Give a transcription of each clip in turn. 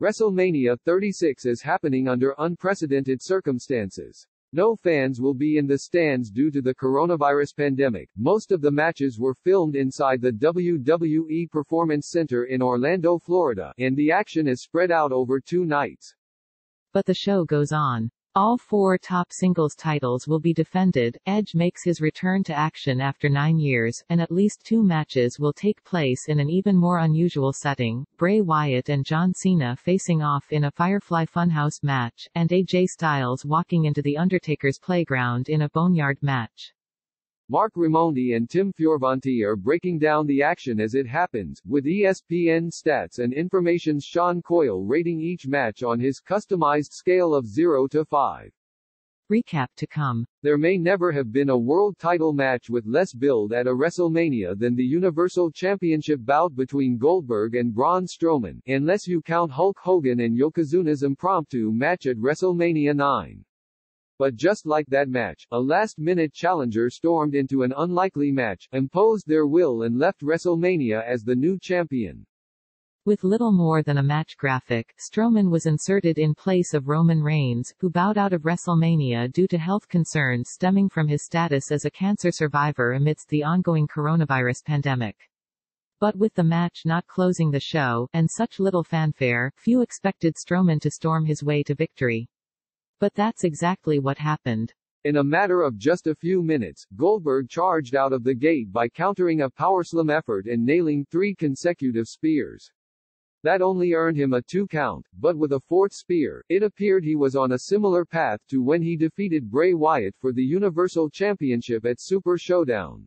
WrestleMania 36 is happening under unprecedented circumstances. No fans will be in the stands due to the coronavirus pandemic. Most of the matches were filmed inside the WWE Performance Center in Orlando, Florida, and the action is spread out over 2 nights. But the show goes on. All 4 top singles titles will be defended. Edge makes his return to action after 9 years, and at least 2 matches will take place in an even more unusual setting. Bray Wyatt and John Cena facing off in a Firefly Funhouse match, and AJ Styles walking into The Undertaker's playground in a Boneyard match. Mark Ramondi and Tim Fioravanti are breaking down the action as it happens, with ESPN Stats and Information's Sean Coyle rating each match on his customized scale of 0 to 5. Recap to come. There may never have been a world title match with less build at a WrestleMania than the Universal Championship bout between Goldberg and Braun Strowman, unless you count Hulk Hogan and Yokozuna's impromptu match at WrestleMania 9. But just like that match, a last-minute challenger stormed into an unlikely match, imposed their will and left WrestleMania as the new champion. With little more than a match graphic, Strowman was inserted in place of Roman Reigns, who bowed out of WrestleMania due to health concerns stemming from his status as a cancer survivor amidst the ongoing coronavirus pandemic. But with the match not closing the show, and such little fanfare, few expected Strowman to storm his way to victory. But that's exactly what happened. In a matter of just a few minutes, Goldberg charged out of the gate by countering a powerslam effort and nailing 3 consecutive spears. That only earned him a 2 count, but with a 4th spear, it appeared he was on a similar path to when he defeated Bray Wyatt for the Universal Championship at Super Showdown.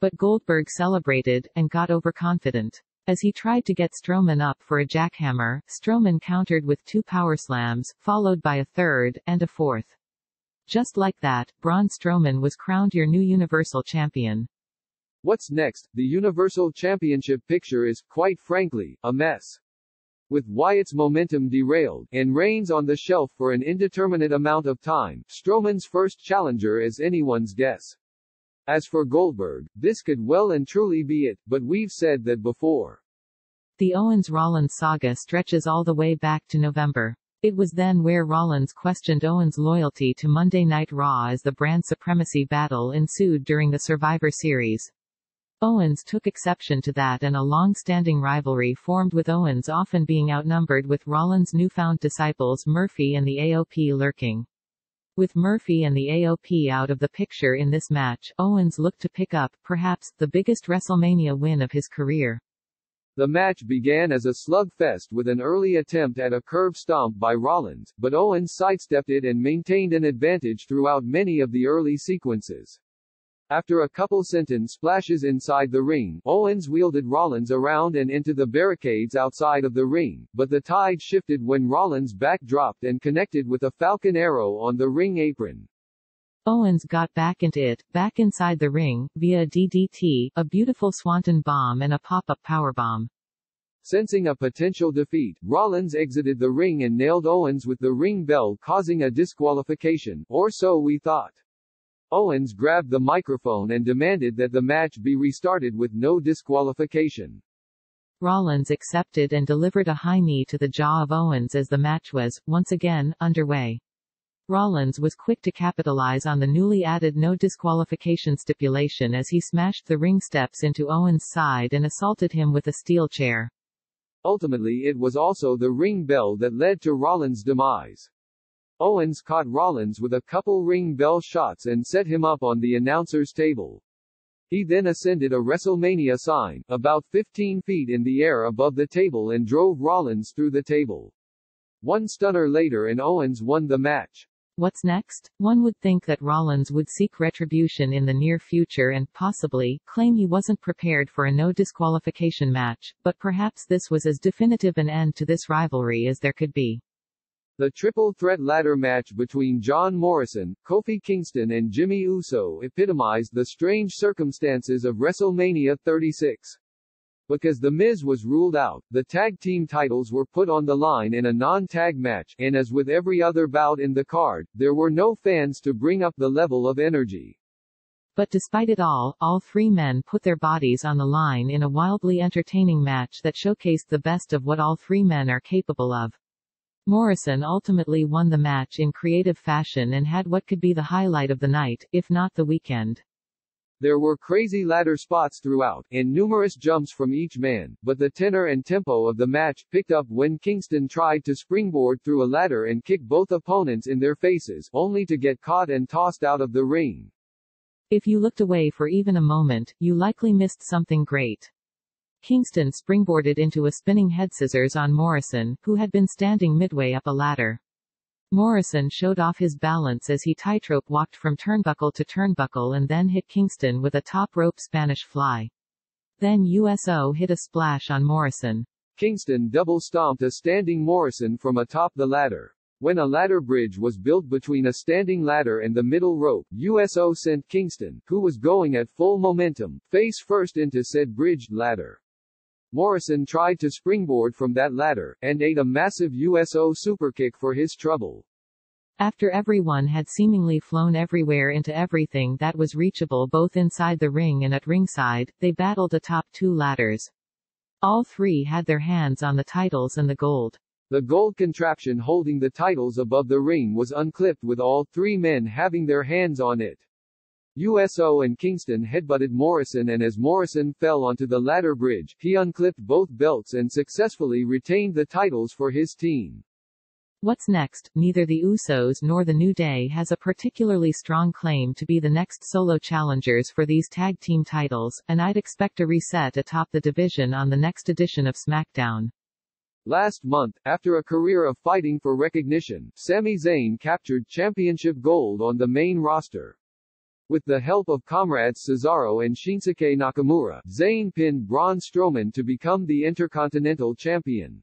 But Goldberg celebrated, and got overconfident. As he tried to get Strowman up for a jackhammer, Strowman countered with 2 powerslams, followed by a 3rd, and a 4th. Just like that, Braun Strowman was crowned your new Universal Champion. What's next? The Universal Championship picture is, quite frankly, a mess. With Wyatt's momentum derailed, and Reigns on the shelf for an indeterminate amount of time, Strowman's first challenger is anyone's guess. As for Goldberg, this could well and truly be it, but we've said that before. The Owens-Rollins saga stretches all the way back to November. It was then where Rollins questioned Owens' loyalty to Monday Night Raw as the brand supremacy battle ensued during the Survivor Series. Owens took exception to that, and a long-standing rivalry formed, with Owens often being outnumbered, with Rollins' newfound disciples Murphy and the AOP lurking. With Murphy and the AOP out of the picture in this match, Owens looked to pick up, perhaps, the biggest WrestleMania win of his career. The match began as a slugfest with an early attempt at a curb stomp by Rollins, but Owens sidestepped it and maintained an advantage throughout many of the early sequences. After a couple senton splashes inside the ring, Owens wielded Rollins around and into the barricades outside of the ring, but the tide shifted when Rollins backdropped and connected with a Falcon Arrow on the ring apron. Owens got back into it, back inside the ring, via DDT, a beautiful Swanton bomb and a pop-up powerbomb. Sensing a potential defeat, Rollins exited the ring and nailed Owens with the ring bell, causing a disqualification, or so we thought. Owens grabbed the microphone and demanded that the match be restarted with no disqualification. Rollins accepted and delivered a high knee to the jaw of Owens as the match was, once again, underway. Rollins was quick to capitalize on the newly added no disqualification stipulation as he smashed the ring steps into Owens' side and assaulted him with a steel chair. Ultimately, it was also the ring bell that led to Rollins' demise. Owens caught Rollins with a couple ring bell shots and set him up on the announcer's table. He then ascended a WrestleMania sign, about 15 feet in the air above the table, and drove Rollins through the table. 1 stunner later and Owens won the match. What's next? One would think that Rollins would seek retribution in the near future and, possibly, claim he wasn't prepared for a no disqualification match, but perhaps this was as definitive an end to this rivalry as there could be. The triple threat ladder match between John Morrison, Kofi Kingston and Jimmy Uso epitomized the strange circumstances of WrestleMania 36. Because The Miz was ruled out, the tag team titles were put on the line in a non-tag match, and as with every other bout in the card, there were no fans to bring up the level of energy. But despite it all three men put their bodies on the line in a wildly entertaining match that showcased the best of what all three men are capable of. Morrison ultimately won the match in creative fashion and had what could be the highlight of the night, if not the weekend. There were crazy ladder spots throughout, and numerous jumps from each man, but the tenor and tempo of the match picked up when Kingston tried to springboard through a ladder and kick both opponents in their faces, only to get caught and tossed out of the ring. If you looked away for even a moment, you likely missed something great. Kingston springboarded into a spinning head scissors on Morrison, who had been standing midway up a ladder. Morrison showed off his balance as he tightrope walked from turnbuckle to turnbuckle and then hit Kingston with a top rope Spanish fly. Then USO hit a splash on Morrison. Kingston double-stomped a standing Morrison from atop the ladder. When a ladder bridge was built between a standing ladder and the middle rope, USO sent Kingston, who was going at full momentum, face first into said bridged ladder. Morrison tried to springboard from that ladder, and ate a massive USO superkick for his trouble. After everyone had seemingly flown everywhere into everything that was reachable both inside the ring and at ringside, they battled atop two ladders. All three had their hands on the titles and the gold. The gold contraption holding the titles above the ring was unclipped with all three men having their hands on it. USO and Kingston headbutted Morrison, and as Morrison fell onto the ladder bridge, he unclipped both belts and successfully retained the titles for his team. What's next? Neither the Usos nor the New Day has a particularly strong claim to be the next solo challengers for these tag team titles, and I'd expect a reset atop the division on the next edition of SmackDown. Last month, after a career of fighting for recognition, Sami Zayn captured championship gold on the main roster. With the help of comrades Cesaro and Shinsuke Nakamura, Zayn pinned Braun Strowman to become the Intercontinental Champion.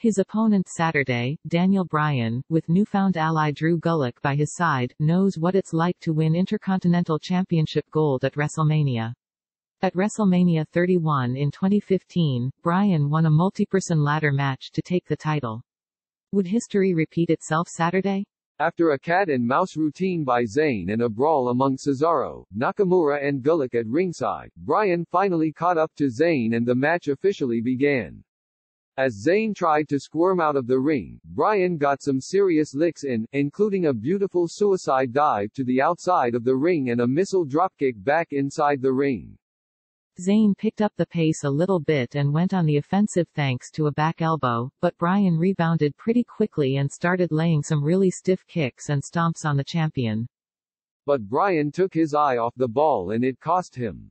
His opponent Saturday, Daniel Bryan, with newfound ally Drew Gulak by his side, knows what it's like to win Intercontinental Championship gold at WrestleMania. At WrestleMania 31 in 2015, Bryan won a multi-person ladder match to take the title. Would history repeat itself Saturday? After a cat-and-mouse routine by Zayn and a brawl among Cesaro, Nakamura and Gulak at ringside, Bryan finally caught up to Zayn and the match officially began. As Zayn tried to squirm out of the ring, Bryan got some serious licks in, including a beautiful suicide dive to the outside of the ring and a missile dropkick back inside the ring. Zayn picked up the pace a little bit and went on the offensive thanks to a back elbow, but Bryan rebounded pretty quickly and started laying some really stiff kicks and stomps on the champion. But Bryan took his eye off the ball and it cost him.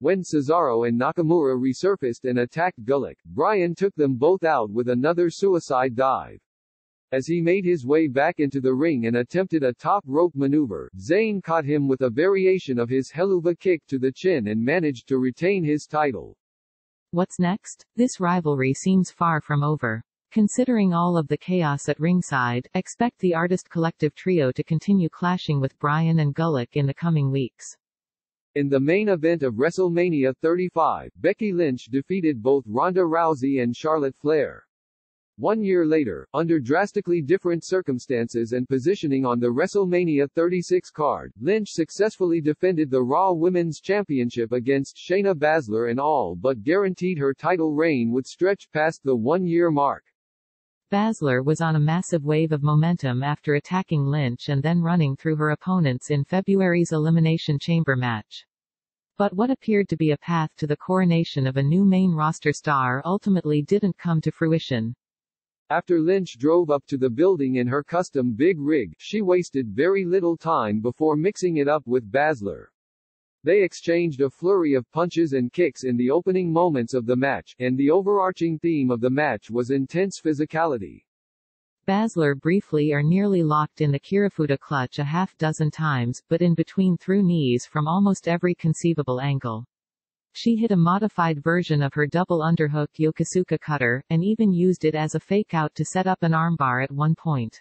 When Cesaro and Nakamura resurfaced and attacked Gulak, Bryan took them both out with another suicide dive. As he made his way back into the ring and attempted a top rope maneuver, Zayn caught him with a variation of his helluva kick to the chin and managed to retain his title. What's next? This rivalry seems far from over. Considering all of the chaos at ringside, expect the Artist Collective trio to continue clashing with Bryan and Gulak in the coming weeks. In the main event of WrestleMania 35, Becky Lynch defeated both Ronda Rousey and Charlotte Flair. 1 year later, under drastically different circumstances and positioning on the WrestleMania 36 card, Lynch successfully defended the Raw Women's Championship against Shayna Baszler and all but guaranteed her title reign would stretch past the 1 year mark. Baszler was on a massive wave of momentum after attacking Lynch and then running through her opponents in February's Elimination Chamber match. But what appeared to be a path to the coronation of a new main roster star ultimately didn't come to fruition. After Lynch drove up to the building in her custom big rig, she wasted very little time before mixing it up with Baszler. They exchanged a flurry of punches and kicks in the opening moments of the match, and the overarching theme of the match was intense physicality. Baszler briefly or nearly locked in the Kirifuda clutch a half dozen times, but in between threw knees from almost every conceivable angle. She hit a modified version of her double underhook Yokosuka cutter, and even used it as a fake-out to set up an armbar at one point.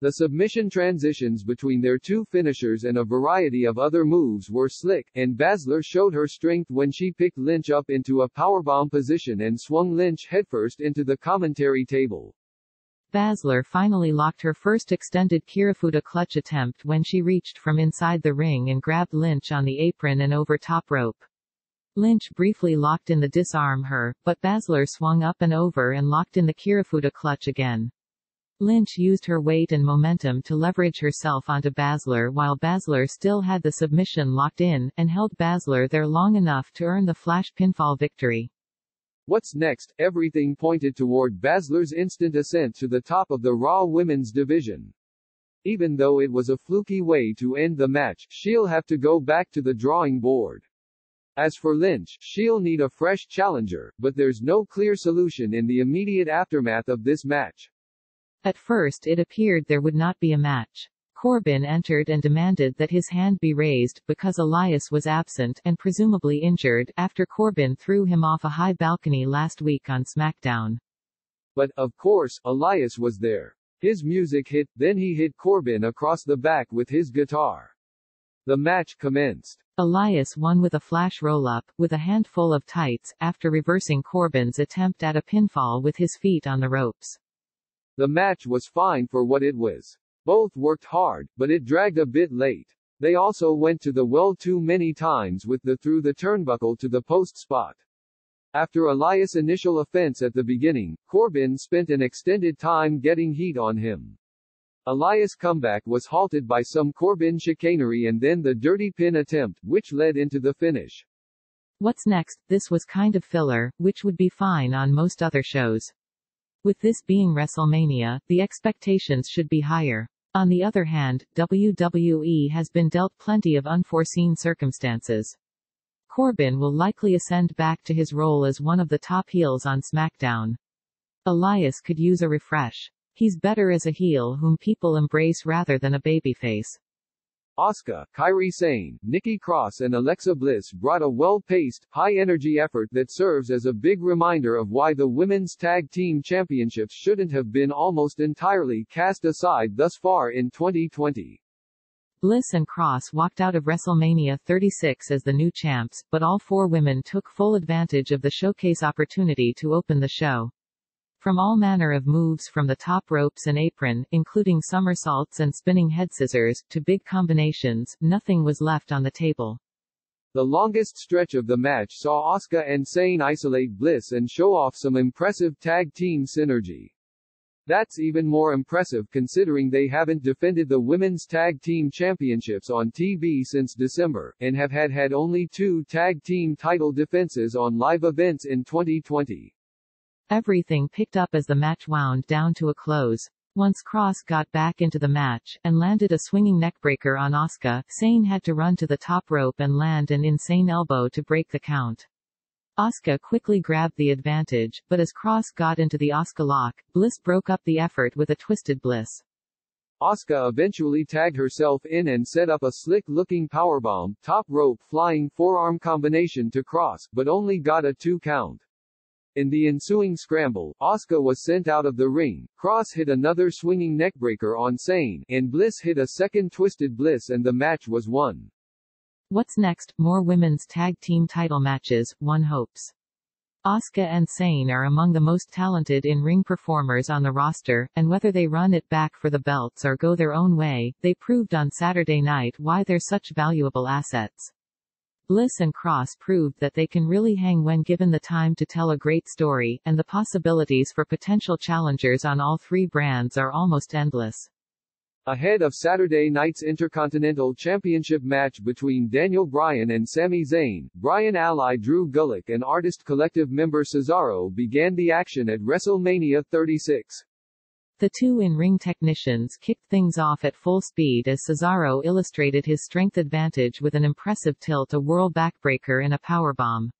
The submission transitions between their two finishers and a variety of other moves were slick, and Baszler showed her strength when she picked Lynch up into a powerbomb position and swung Lynch headfirst into the commentary table. Baszler finally locked her first extended Kirifuda clutch attempt when she reached from inside the ring and grabbed Lynch on the apron and over top rope. Lynch briefly locked in the disarm her, but Baszler swung up and over and locked in the Kirifuda clutch again. Lynch used her weight and momentum to leverage herself onto Baszler while Baszler still had the submission locked in, and held Baszler there long enough to earn the flash pinfall victory. What's next? Everything pointed toward Baszler's instant ascent to the top of the Raw women's division. Even though it was a fluky way to end the match, she'll have to go back to the drawing board. As for Lynch, she'll need a fresh challenger, but there's no clear solution in the immediate aftermath of this match. At first it appeared there would not be a match. Corbin entered and demanded that his hand be raised, because Elias was absent, and presumably injured, after Corbin threw him off a high balcony last week on SmackDown. But, of course, Elias was there. His music hit, then he hit Corbin across the back with his guitar. The match commenced. Elias won with a flash roll-up, with a handful of tights, after reversing Corbin's attempt at a pinfall with his feet on the ropes. The match was fine for what it was. Both worked hard, but it dragged a bit late. They also went to the well too many times with the through the turnbuckle to the post spot. After Elias' initial offense at the beginning, Corbin spent an extended time getting heat on him. Elias' comeback was halted by some Corbin chicanery and then the dirty pin attempt, which led into the finish. What's next? This was kind of filler, which would be fine on most other shows. With this being WrestleMania, the expectations should be higher. On the other hand, WWE has been dealt plenty of unforeseen circumstances. Corbin will likely ascend back to his role as one of the top heels on SmackDown. Elias could use a refresh. He's better as a heel whom people embrace rather than a babyface. Asuka, Kairi Sane, Nikki Cross and Alexa Bliss brought a well-paced, high-energy effort that serves as a big reminder of why the Women's Tag Team Championships shouldn't have been almost entirely cast aside thus far in 2020. Bliss and Cross walked out of WrestleMania 36 as the new champs, but all four women took full advantage of the showcase opportunity to open the show. From all manner of moves from the top ropes and apron, including somersaults and spinning head scissors, to big combinations, nothing was left on the table. The longest stretch of the match saw Asuka and Sane isolate Bliss and show off some impressive tag team synergy. That's even more impressive considering they haven't defended the Women's Tag Team Championships on TV since December, and have had only two tag team title defenses on live events in 2020. Everything picked up as the match wound down to a close. Once Cross got back into the match, and landed a swinging neckbreaker on Asuka, Sane had to run to the top rope and land an insane elbow to break the count. Asuka quickly grabbed the advantage, but as Cross got into the Asuka lock, Bliss broke up the effort with a twisted Bliss. Asuka eventually tagged herself in and set up a slick-looking powerbomb, top rope flying forearm combination to Cross, but only got a 2 count. In the ensuing scramble, Asuka was sent out of the ring, Cross hit another swinging neckbreaker on Sane, and Bliss hit a second twisted Bliss and the match was won. What's next? More women's tag team title matches, one hopes. Asuka and Sane are among the most talented in-ring performers on the roster, and whether they run it back for the belts or go their own way, they proved on Saturday night why they're such valuable assets. Bliss and Cross proved that they can really hang when given the time to tell a great story, and the possibilities for potential challengers on all three brands are almost endless. Ahead of Saturday night's Intercontinental Championship match between Daniel Bryan and Sami Zayn, Bryan ally Drew Gulak and Artist Collective member Cesaro began the action at WrestleMania 36. The two in-ring technicians kicked things off at full speed as Cesaro illustrated his strength advantage with an impressive tilt-a-whirl backbreaker and a powerbomb.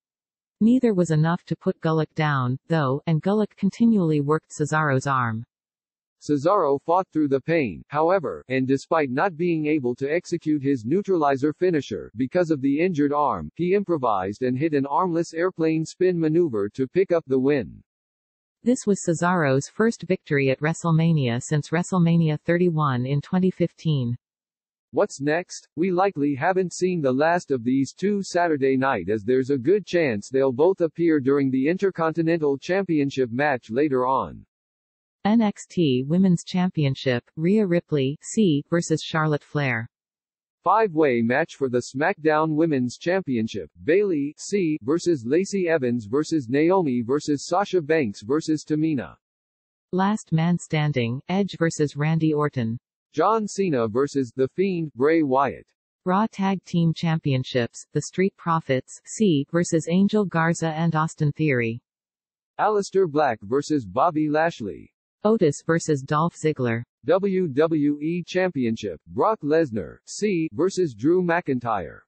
Neither was enough to put Gulak down, though, and Gulak continually worked Cesaro's arm. Cesaro fought through the pain, however, and despite not being able to execute his neutralizer finisher because of the injured arm, he improvised and hit an armless airplane spin maneuver to pick up the win. This was Cesaro's first victory at WrestleMania since WrestleMania 31 in 2015. What's next? We likely haven't seen the last of these two Saturday night, as there's a good chance they'll both appear during the Intercontinental Championship match later on. NXT Women's Championship, Rhea Ripley (C) vs. Charlotte Flair. Five-way match for the SmackDown Women's Championship, Bayley (C) vs. Lacey Evans vs. Naomi vs. Sasha Banks vs. Tamina. Last man standing, Edge vs. Randy Orton. John Cena vs. The Fiend, Bray Wyatt. Raw Tag Team Championships, The Street Profits (C) vs. Angel Garza and Austin Theory. Aleister Black vs. Bobby Lashley. Otis vs. Dolph Ziggler. WWE Championship, Brock Lesnar, C, vs. Drew McIntyre.